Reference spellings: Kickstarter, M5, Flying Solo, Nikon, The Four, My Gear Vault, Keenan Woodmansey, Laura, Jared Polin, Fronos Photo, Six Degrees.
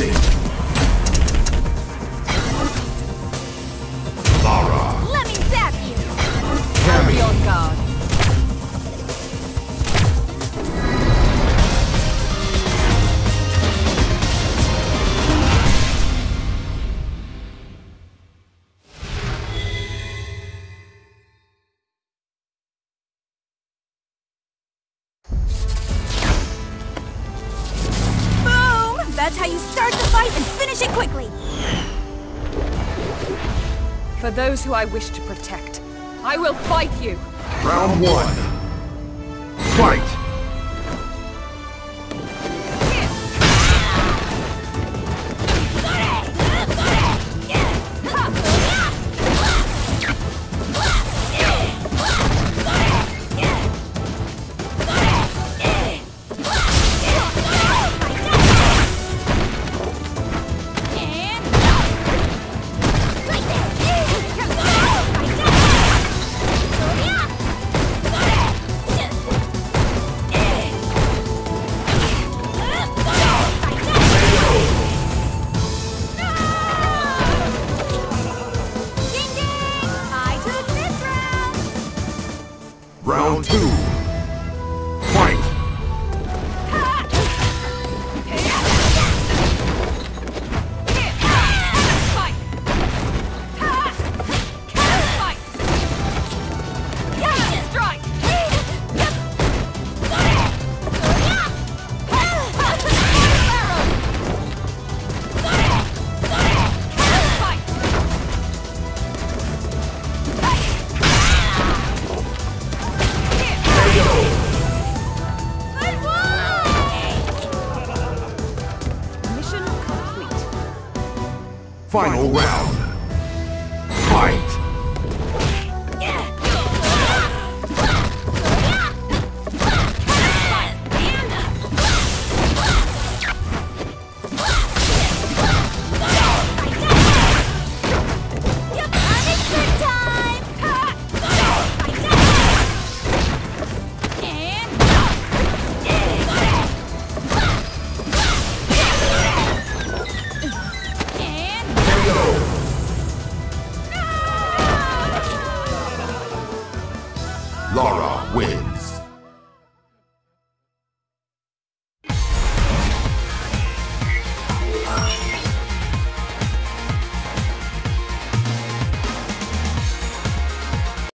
Wasted. Laura. Let me zap you. Carry on guard. That's how you start the fight and finish it quickly! For those who I wish to protect, I will fight you! Round one. Fight! Round two. Fight! Final round. Fight! Laura wins.